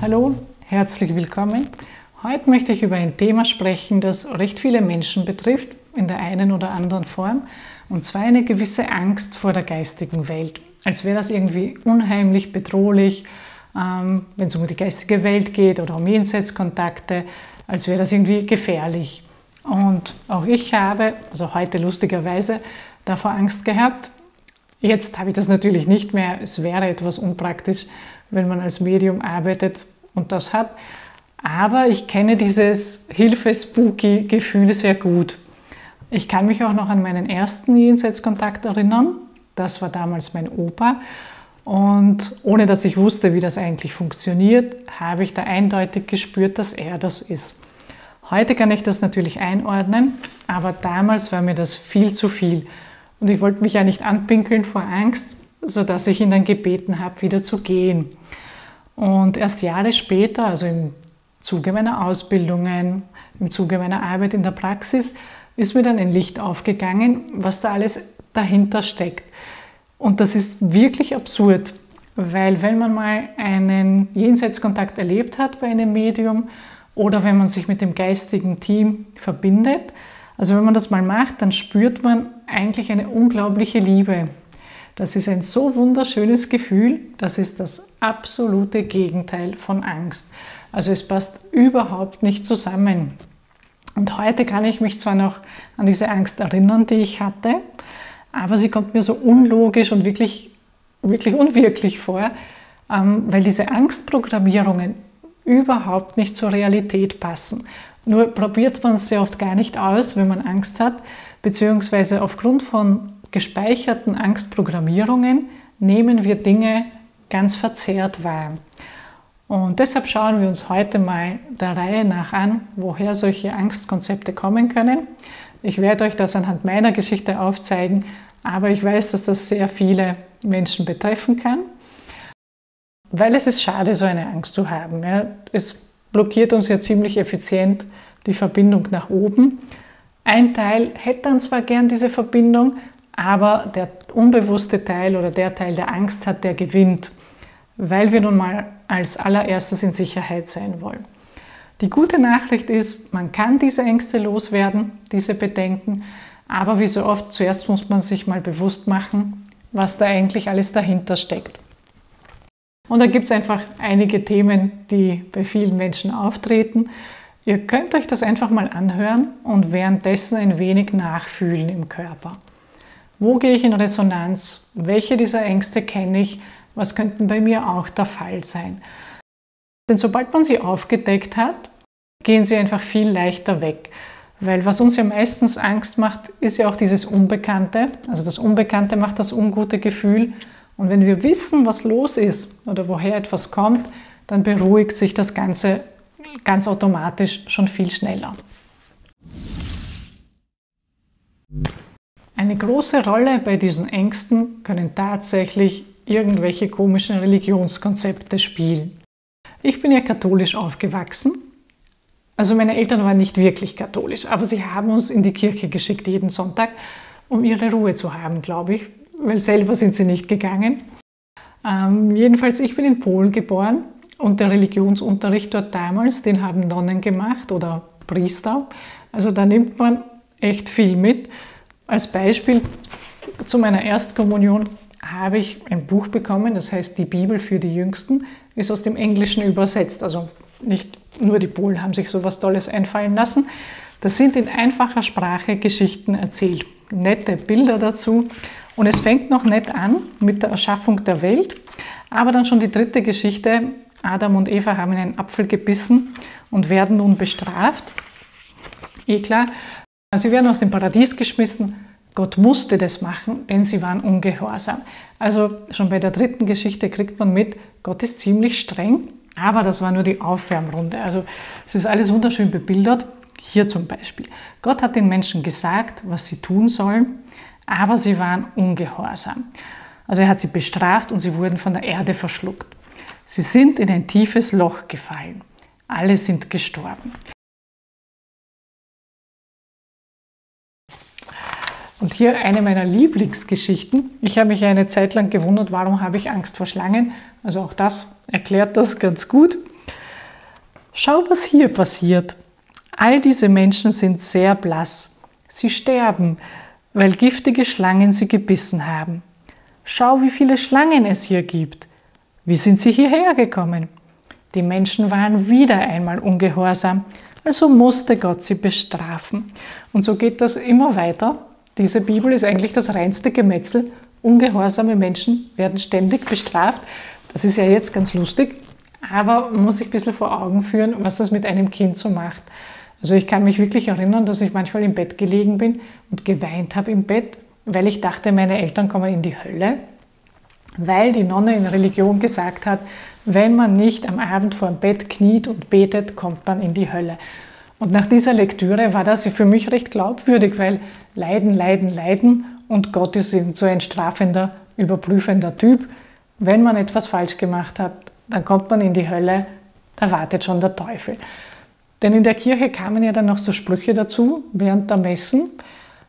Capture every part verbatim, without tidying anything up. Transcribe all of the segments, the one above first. Hallo, herzlich willkommen. Heute möchte ich über ein Thema sprechen, das recht viele Menschen betrifft, in der einen oder anderen Form, und zwar eine gewisse Angst vor der geistigen Welt. Als wäre das irgendwie unheimlich, bedrohlich, ähm, wenn es um die geistige Welt geht oder um Jenseitskontakte, als wäre das irgendwie gefährlich. Und auch ich habe, also heute lustigerweise, davor Angst gehabt. Jetzt habe ich das natürlich nicht mehr. Es wäre etwas unpraktisch, wenn man als Medium arbeitet und das hat. Aber ich kenne dieses Hilfe-Spooky-Gefühl sehr gut. Ich kann mich auch noch an meinen ersten Jenseitskontakt erinnern. Das war damals mein Opa. Und ohne dass ich wusste, wie das eigentlich funktioniert, habe ich da eindeutig gespürt, dass er das ist. Heute kann ich das natürlich einordnen, aber damals war mir das viel zu viel. Und ich wollte mich ja nicht anpinkeln vor Angst, sodass ich ihn dann gebeten habe, wieder zu gehen. Und erst Jahre später, also im Zuge meiner Ausbildungen, im Zuge meiner Arbeit in der Praxis, ist mir dann ein Licht aufgegangen, was da alles dahinter steckt. Und das ist wirklich absurd, weil wenn man mal einen Jenseitskontakt erlebt hat bei einem Medium oder wenn man sich mit dem geistigen Team verbindet, also wenn man das mal macht, dann spürt man eigentlich eine unglaubliche Liebe. Das ist ein so wunderschönes Gefühl, das ist das absolute Gegenteil von Angst. Also es passt überhaupt nicht zusammen. Und heute kann ich mich zwar noch an diese Angst erinnern, die ich hatte, aber sie kommt mir so unlogisch und wirklich, wirklich unwirklich vor, weil diese Angstprogrammierungen überhaupt nicht zur Realität passen. Nur probiert man es sehr oft gar nicht aus, wenn man Angst hat, beziehungsweise aufgrund von gespeicherten Angstprogrammierungen nehmen wir Dinge ganz verzerrt wahr. Und deshalb schauen wir uns heute mal der Reihe nach an, woher solche Angstkonzepte kommen können. Ich werde euch das anhand meiner Geschichte aufzeigen, aber ich weiß, dass das sehr viele Menschen betreffen kann, weil es ist schade, so eine Angst zu haben. Es blockiert uns ja ziemlich effizient die Verbindung nach oben. Ein Teil hätte dann zwar gern diese Verbindung, aber der unbewusste Teil oder der Teil, der Angst hat, der gewinnt, weil wir nun mal als allererstes in Sicherheit sein wollen. Die gute Nachricht ist, man kann diese Ängste loswerden, diese Bedenken, aber wie so oft, zuerst muss man sich mal bewusst machen, was da eigentlich alles dahinter steckt. Und da gibt es einfach einige Themen, die bei vielen Menschen auftreten. Ihr könnt euch das einfach mal anhören und währenddessen ein wenig nachfühlen im Körper. Wo gehe ich in Resonanz? Welche dieser Ängste kenne ich? Was könnten bei mir auch der Fall sein? Denn sobald man sie aufgedeckt hat, gehen sie einfach viel leichter weg. Weil was uns ja meistens Angst macht, ist ja auch dieses Unbekannte. Also das Unbekannte macht das ungute Gefühl. Und wenn wir wissen, was los ist oder woher etwas kommt, dann beruhigt sich das Ganze ganz automatisch schon viel schneller. Eine große Rolle bei diesen Ängsten können tatsächlich irgendwelche komischen Religionskonzepte spielen. Ich bin ja katholisch aufgewachsen. Also meine Eltern waren nicht wirklich katholisch, aber sie haben uns in die Kirche geschickt jeden Sonntag, um ihre Ruhe zu haben, glaube ich, weil selber sind sie nicht gegangen. Ähm, jedenfalls, ich bin in Polen geboren und der Religionsunterricht dort damals, den haben Nonnen gemacht oder Priester. Also da nimmt man echt viel mit. Als Beispiel zu meiner Erstkommunion habe ich ein Buch bekommen, das heißt Die Bibel für die Jüngsten, ist aus dem Englischen übersetzt. Also nicht nur die Polen haben sich so was Tolles einfallen lassen. Das sind in einfacher Sprache Geschichten erzählt. Nette Bilder dazu. Und es fängt noch nett an mit der Erschaffung der Welt. Aber dann schon die dritte Geschichte. Adam und Eva haben in einen Apfel gebissen und werden nun bestraft. Eh klar. Sie werden aus dem Paradies geschmissen. Gott musste das machen, denn sie waren ungehorsam. Also schon bei der dritten Geschichte kriegt man mit, Gott ist ziemlich streng, aber das war nur die Aufwärmrunde. Also es ist alles wunderschön bebildert. Hier zum Beispiel. Gott hat den Menschen gesagt, was sie tun sollen, aber sie waren ungehorsam. Also er hat sie bestraft und sie wurden von der Erde verschluckt. Sie sind in ein tiefes Loch gefallen. Alle sind gestorben. Und hier eine meiner Lieblingsgeschichten. Ich habe mich eine Zeit lang gewundert, warum habe ich Angst vor Schlangen. Also auch das erklärt das ganz gut. Schau, was hier passiert. All diese Menschen sind sehr blass. Sie sterben, weil giftige Schlangen sie gebissen haben. Schau, wie viele Schlangen es hier gibt. Wie sind sie hierher gekommen? Die Menschen waren wieder einmal ungehorsam, also musste Gott sie bestrafen. Und so geht das immer weiter. Diese Bibel ist eigentlich das reinste Gemetzel. Ungehorsame Menschen werden ständig bestraft. Das ist ja jetzt ganz lustig, aber man muss sich ein bisschen vor Augen führen, was das mit einem Kind so macht. Also ich kann mich wirklich erinnern, dass ich manchmal im Bett gelegen bin und geweint habe im Bett, weil ich dachte, meine Eltern kommen in die Hölle, weil die Nonne in Religion gesagt hat, wenn man nicht am Abend vor dem Bett kniet und betet, kommt man in die Hölle. Und nach dieser Lektüre war das für mich recht glaubwürdig, weil Leiden, Leiden, Leiden und Gott ist so ein strafender, überprüfender Typ. Wenn man etwas falsch gemacht hat, dann kommt man in die Hölle, da wartet schon der Teufel. Denn in der Kirche kamen ja dann noch so Sprüche dazu, während der Messen.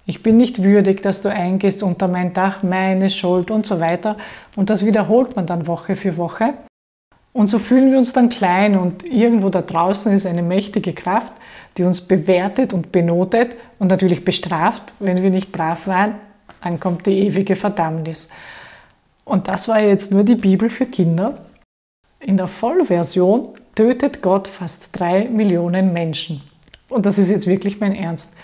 Ich bin nicht würdig, dass du eingehst unter mein Dach, meine Schuld und so weiter. Und das wiederholt man dann Woche für Woche. Und so fühlen wir uns dann klein und irgendwo da draußen ist eine mächtige Kraft, die uns bewertet und benotet und natürlich bestraft. Wenn wir nicht brav waren, dann kommt die ewige Verdammnis. Und das war jetzt nur die Bibel für Kinder. In der Vollversion tötet Gott fast drei Millionen Menschen. Und das ist jetzt wirklich mein Ernst.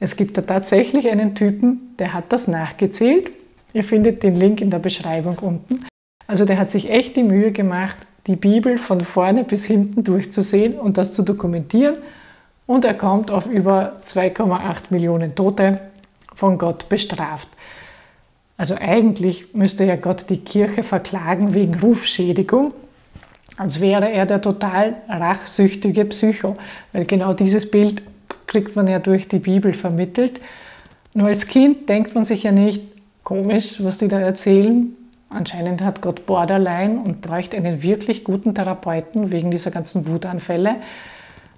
Es gibt da tatsächlich einen Typen, der hat das nachgezählt. Ihr findet den Link in der Beschreibung unten. Also der hat sich echt die Mühe gemacht, die Bibel von vorne bis hinten durchzusehen und das zu dokumentieren. Und er kommt auf über zwei Komma acht Millionen Tote, von Gott bestraft. Also eigentlich müsste ja Gott die Kirche verklagen wegen Rufschädigung, als wäre er der total rachsüchtige Psycho, weil genau dieses Bild kriegt man ja durch die Bibel vermittelt. Nur als Kind denkt man sich ja nicht, komisch, was die da erzählen. Anscheinend hat Gott Borderline und bräuchte einen wirklich guten Therapeuten wegen dieser ganzen Wutanfälle.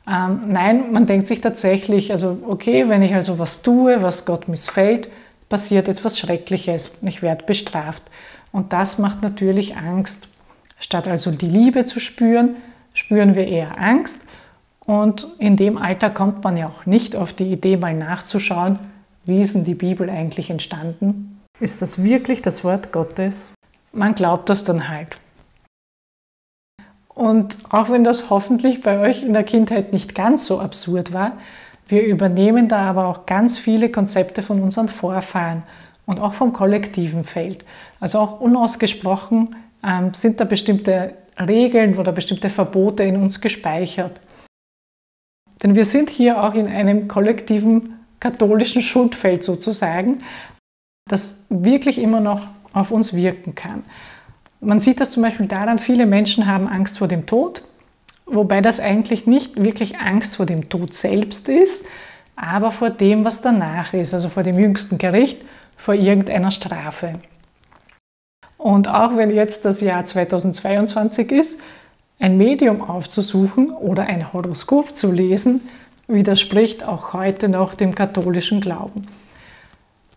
Ähm, nein, man denkt sich tatsächlich, also okay, wenn ich also was tue, was Gott missfällt, passiert etwas Schreckliches, ich werde bestraft. Und das macht natürlich Angst. Statt also die Liebe zu spüren, spüren wir eher Angst. Und in dem Alter kommt man ja auch nicht auf die Idee, mal nachzuschauen, wie ist denn die Bibel eigentlich entstanden? Ist das wirklich das Wort Gottes? Man glaubt das dann halt. Und auch wenn das hoffentlich bei euch in der Kindheit nicht ganz so absurd war, wir übernehmen da aber auch ganz viele Konzepte von unseren Vorfahren und auch vom kollektiven Feld. Also auch unausgesprochen sind da bestimmte Regeln oder bestimmte Verbote in uns gespeichert. Denn wir sind hier auch in einem kollektiven katholischen Schuldfeld sozusagen, das wirklich immer noch auf uns wirken kann. Man sieht das zum Beispiel daran, viele Menschen haben Angst vor dem Tod, wobei das eigentlich nicht wirklich Angst vor dem Tod selbst ist, aber vor dem, was danach ist, also vor dem jüngsten Gericht, vor irgendeiner Strafe. Und auch wenn jetzt das Jahr zweitausendzweiundzwanzig ist, ein Medium aufzusuchen oder ein Horoskop zu lesen, widerspricht auch heute noch dem katholischen Glauben.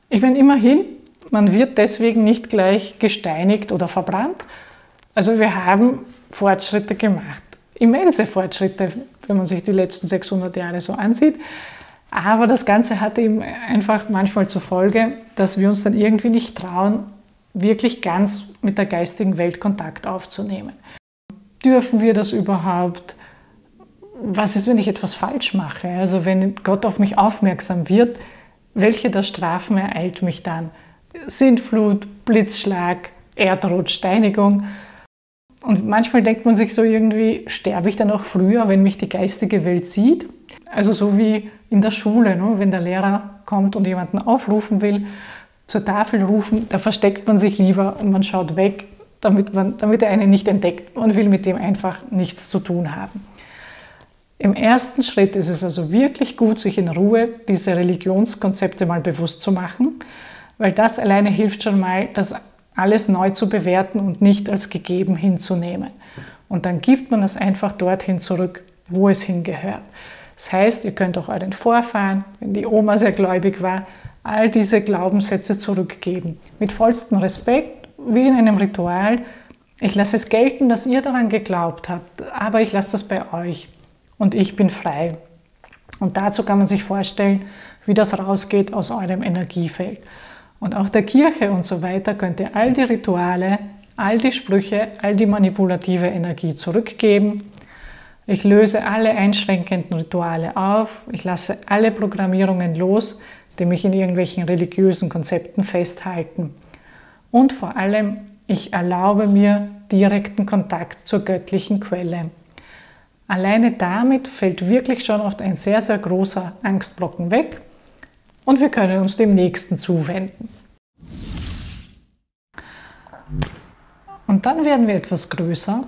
Ich meine, immerhin, man wird deswegen nicht gleich gesteinigt oder verbrannt. Also wir haben Fortschritte gemacht, immense Fortschritte, wenn man sich die letzten sechshundert Jahre so ansieht. Aber das Ganze hat eben einfach manchmal zur Folge, dass wir uns dann irgendwie nicht trauen, wirklich ganz mit der geistigen Welt Kontakt aufzunehmen. Dürfen wir das überhaupt? Was ist, wenn ich etwas falsch mache? Also wenn Gott auf mich aufmerksam wird, welche der Strafen ereilt mich dann? Sintflut, Blitzschlag, Erdrutsch, Steinigung. Und manchmal denkt man sich so irgendwie, sterbe ich dann auch früher, wenn mich die geistige Welt sieht? Also so wie in der Schule, ne? Wenn der Lehrer kommt und jemanden aufrufen will, zur Tafel rufen, da versteckt man sich lieber und man schaut weg, damit, man, damit er einen nicht entdeckt. Man will mit dem einfach nichts zu tun haben. Im ersten Schritt ist es also wirklich gut, sich in Ruhe diese Religionskonzepte mal bewusst zu machen, weil das alleine hilft schon mal, das alles neu zu bewerten und nicht als gegeben hinzunehmen. Und dann gibt man es einfach dorthin zurück, wo es hingehört. Das heißt, ihr könnt auch euren Vorfahren, wenn die Oma sehr gläubig war, all diese Glaubenssätze zurückgeben. Mit vollstem Respekt, wie in einem Ritual. Ich lasse es gelten, dass ihr daran geglaubt habt, aber ich lasse das bei euch. und ich bin frei. Und dazu kann man sich vorstellen, wie das rausgeht aus eurem Energiefeld. Und auch der Kirche und so weiter könnt ihr all die Rituale, all die Sprüche, all die manipulative Energie zurückgeben. Ich löse alle einschränkenden Rituale auf, ich lasse alle Programmierungen los, die mich in irgendwelchen religiösen Konzepten festhalten. Und vor allem, ich erlaube mir direkten Kontakt zur göttlichen Quelle. Alleine damit fällt wirklich schon oft ein sehr, sehr großer Angstblocken weg und wir können uns dem Nächsten zuwenden. Und dann werden wir etwas größer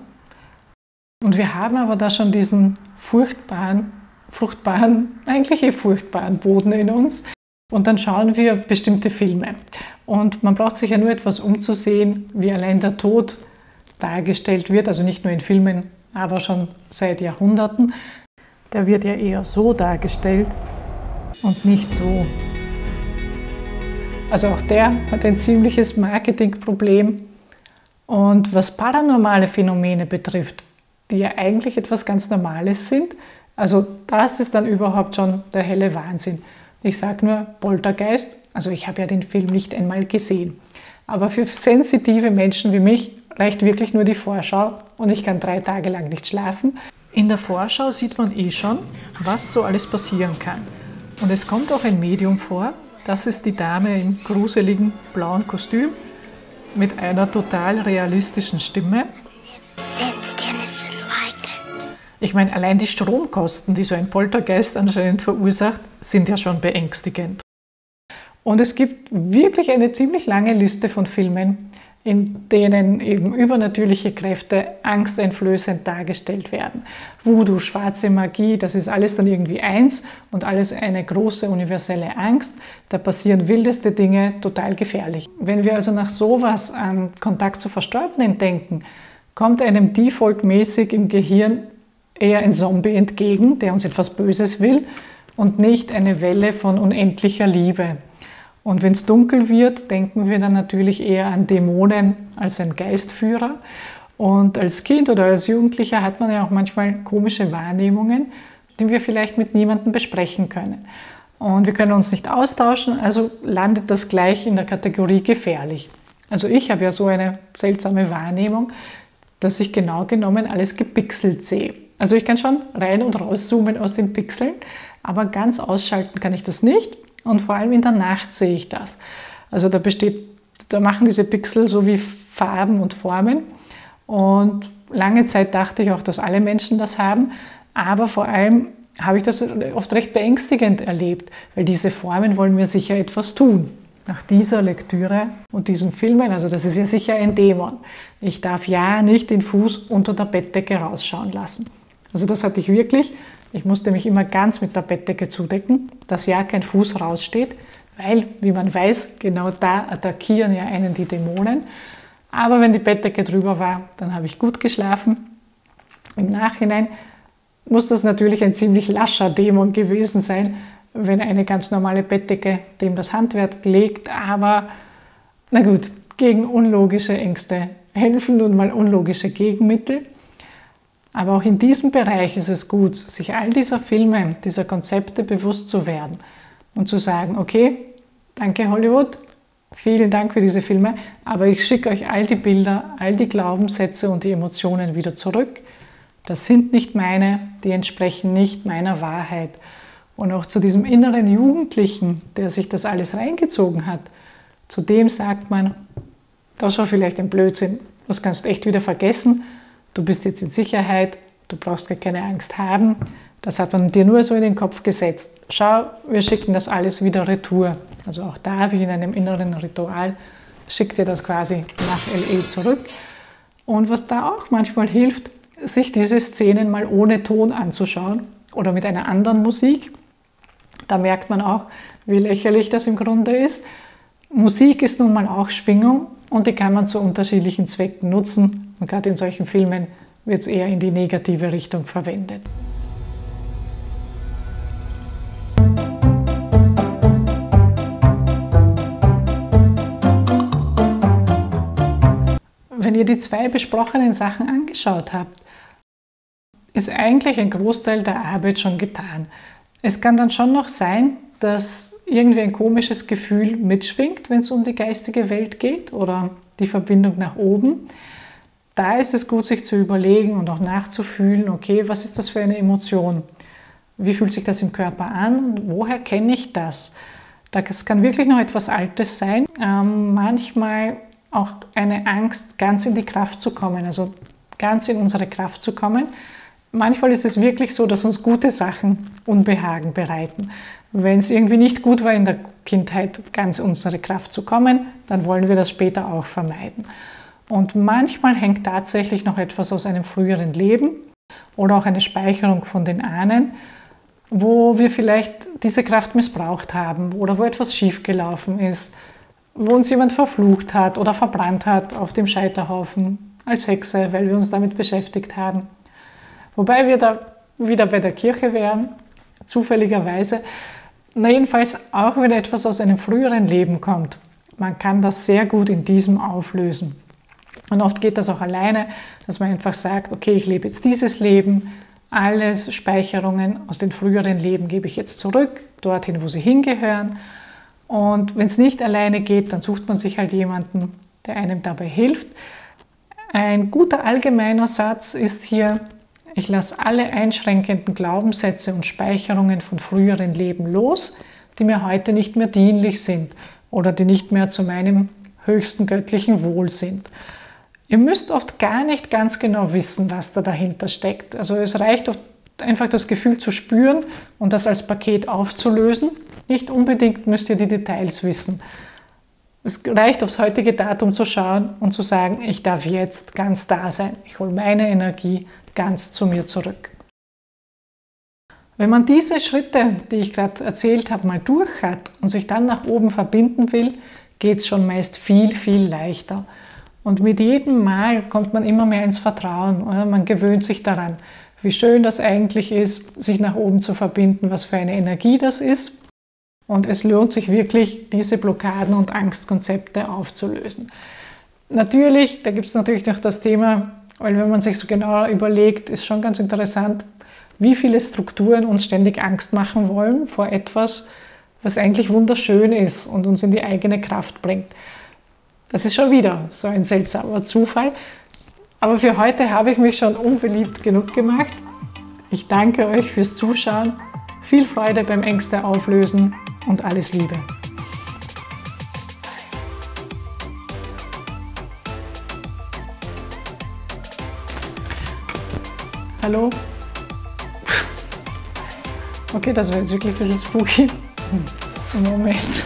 und wir haben aber da schon diesen furchtbaren, fruchtbaren, eigentlich eh furchtbaren Boden in uns. Und dann schauen wir bestimmte Filme. Und man braucht sich ja nur etwas umzusehen, wie allein der Tod dargestellt wird, also nicht nur in Filmen, aber schon seit Jahrhunderten. Der wird ja eher so dargestellt und nicht so. Also auch der hat ein ziemliches Marketingproblem. Und was paranormale Phänomene betrifft, die ja eigentlich etwas ganz Normales sind, also das ist dann überhaupt schon der helle Wahnsinn. Ich sage nur Poltergeist, also ich habe ja den Film nicht einmal gesehen. Aber für sensitive Menschen wie mich reicht wirklich nur die Vorschau und ich kann drei Tage lang nicht schlafen. In der Vorschau sieht man eh schon, was so alles passieren kann. Und es kommt auch ein Medium vor, das ist die Dame im gruseligen blauen Kostüm mit einer total realistischen Stimme. Ich meine, allein die Stromkosten, die so ein Poltergeist anscheinend verursacht, sind ja schon beängstigend. Und es gibt wirklich eine ziemlich lange Liste von Filmen, in denen eben übernatürliche Kräfte angsteinflößend dargestellt werden. Voodoo, schwarze Magie, das ist alles dann irgendwie eins und alles eine große universelle Angst. Da passieren wildeste Dinge, total gefährlich. Wenn wir also nach sowas an Kontakt zu Verstorbenen denken, kommt einem defaultmäßig im Gehirn eher ein Zombie entgegen, der uns etwas Böses will und nicht eine Welle von unendlicher Liebe. Und wenn es dunkel wird, denken wir dann natürlich eher an Dämonen als an Geistführer. Und als Kind oder als Jugendlicher hat man ja auch manchmal komische Wahrnehmungen, die wir vielleicht mit niemandem besprechen können. Und wir können uns nicht austauschen, also landet das gleich in der Kategorie gefährlich. Also ich habe ja so eine seltsame Wahrnehmung, dass ich genau genommen alles gepixelt sehe. Also ich kann schon rein und rauszoomen aus den Pixeln, aber ganz ausschalten kann ich das nicht und vor allem in der Nacht sehe ich das. Also da besteht, da machen diese Pixel so wie Farben und Formen und lange Zeit dachte ich auch, dass alle Menschen das haben, aber vor allem habe ich das oft recht beängstigend erlebt, weil diese Formen wollen mir sicher etwas tun. Nach dieser Lektüre und diesen Filmen, also das ist ja sicher ein Dämon. Ich darf ja nicht den Fuß unter der Bettdecke rausschauen lassen. Also das hatte ich wirklich, ich musste mich immer ganz mit der Bettdecke zudecken, dass ja kein Fuß raussteht, weil, wie man weiß, genau da attackieren ja einen die Dämonen. Aber wenn die Bettdecke drüber war, dann habe ich gut geschlafen. Im Nachhinein muss das natürlich ein ziemlich lascher Dämon gewesen sein, wenn eine ganz normale Bettdecke dem das Handwerk legt, aber na gut, gegen unlogische Ängste helfen nun mal unlogische Gegenmittel. Aber auch in diesem Bereich ist es gut, sich all dieser Filme, dieser Konzepte bewusst zu werden und zu sagen, okay, danke Hollywood, vielen Dank für diese Filme, aber ich schicke euch all die Bilder, all die Glaubenssätze und die Emotionen wieder zurück. Das sind nicht meine, die entsprechen nicht meiner Wahrheit. Und auch zu diesem inneren Jugendlichen, der sich das alles reingezogen hat, zu dem sagt man, das war vielleicht ein Blödsinn, das kannst du echt wieder vergessen. Du bist jetzt in Sicherheit, du brauchst gar keine Angst haben. Das hat man dir nur so in den Kopf gesetzt. Schau, wir schicken das alles wieder retour. Also auch da, wie in einem inneren Ritual, schickt ihr das quasi nach L E zurück. Und was da auch manchmal hilft, sich diese Szenen mal ohne Ton anzuschauen oder mit einer anderen Musik. Da merkt man auch, wie lächerlich das im Grunde ist. Musik ist nun mal auch Schwingung und die kann man zu unterschiedlichen Zwecken nutzen. Und gerade in solchen Filmen wird es eher in die negative Richtung verwendet. Wenn ihr die zwei besprochenen Sachen angeschaut habt, ist eigentlich ein Großteil der Arbeit schon getan. Es kann dann schon noch sein, dass irgendwie ein komisches Gefühl mitschwingt, wenn es um die geistige Welt geht oder die Verbindung nach oben. Da ist es gut, sich zu überlegen und auch nachzufühlen, okay, was ist das für eine Emotion? Wie fühlt sich das im Körper an? Woher kenne ich das? Das kann wirklich noch etwas Altes sein. Ähm, manchmal auch eine Angst, ganz in die Kraft zu kommen, also ganz in unsere Kraft zu kommen. Manchmal ist es wirklich so, dass uns gute Sachen Unbehagen bereiten. Wenn es irgendwie nicht gut war in der Kindheit, ganz in unsere Kraft zu kommen, dann wollen wir das später auch vermeiden. Und manchmal hängt tatsächlich noch etwas aus einem früheren Leben oder auch eine Speicherung von den Ahnen, wo wir vielleicht diese Kraft missbraucht haben oder wo etwas schiefgelaufen ist, wo uns jemand verflucht hat oder verbrannt hat auf dem Scheiterhaufen als Hexe, weil wir uns damit beschäftigt haben. Wobei wir da wieder bei der Kirche wären, zufälligerweise. Na jedenfalls, auch wenn etwas aus einem früheren Leben kommt, man kann das sehr gut in diesem auflösen. Und oft geht das auch alleine, dass man einfach sagt, okay, ich lebe jetzt dieses Leben, alle Speicherungen aus den früheren Leben gebe ich jetzt zurück, dorthin, wo sie hingehören. Und wenn es nicht alleine geht, dann sucht man sich halt jemanden, der einem dabei hilft. Ein guter allgemeiner Satz ist hier: Ich lasse alle einschränkenden Glaubenssätze und Speicherungen von früheren Leben los, die mir heute nicht mehr dienlich sind oder die nicht mehr zu meinem höchsten göttlichen Wohl sind. Ihr müsst oft gar nicht ganz genau wissen, was da dahinter steckt. Also es reicht oft einfach, das Gefühl zu spüren und das als Paket aufzulösen. Nicht unbedingt müsst ihr die Details wissen. Es reicht, aufs heutige Datum zu schauen und zu sagen, ich darf jetzt ganz da sein. Ich hole meine Energie ganz zu mir zurück. Wenn man diese Schritte, die ich gerade erzählt habe, mal durch hat und sich dann nach oben verbinden will, geht es schon meist viel, viel leichter. Und mit jedem Mal kommt man immer mehr ins Vertrauen, oder? Man gewöhnt sich daran, wie schön das eigentlich ist, sich nach oben zu verbinden, was für eine Energie das ist. Und es lohnt sich wirklich, diese Blockaden und Angstkonzepte aufzulösen. Natürlich, da gibt es natürlich noch das Thema, weil wenn man sich so genau überlegt, ist schon ganz interessant, wie viele Strukturen uns ständig Angst machen wollen vor etwas, was eigentlich wunderschön ist und uns in die eigene Kraft bringt. Das ist schon wieder so ein seltsamer Zufall. Aber für heute habe ich mich schon unbeliebt genug gemacht. Ich danke euch fürs Zuschauen, viel Freude beim Ängste auflösen und alles Liebe. Hallo? Okay, das war jetzt wirklich ein bisschen spooky. Im Moment.